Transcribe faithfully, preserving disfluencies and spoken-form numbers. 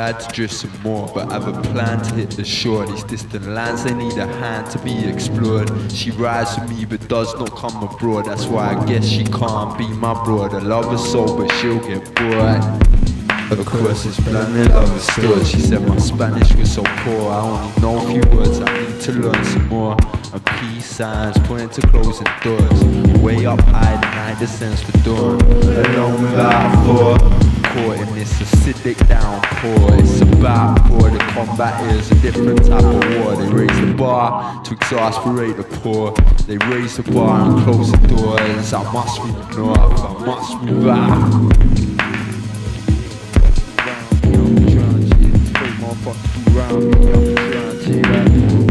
lads drift some more, but I've a plan to hit the shore. These distant lands, they need a hand to be explored. She rides with me but does not come abroad. That's why I guess she can't be my broad. I love her so, but she'll get bored. Of course, it's planet of a story. She said my Spanish was so poor, I only know a few words, I need to learn some more. And peace signs pointing to closing doors, way up high tonight, the sense for dawn. Alone without four, caught in this acidic downpour. It's about war, the combat is a different type of war. They raise the bar to exasperate the poor. They raise the bar and close the doors. I must move north, I must move out. Round me, I'm trying to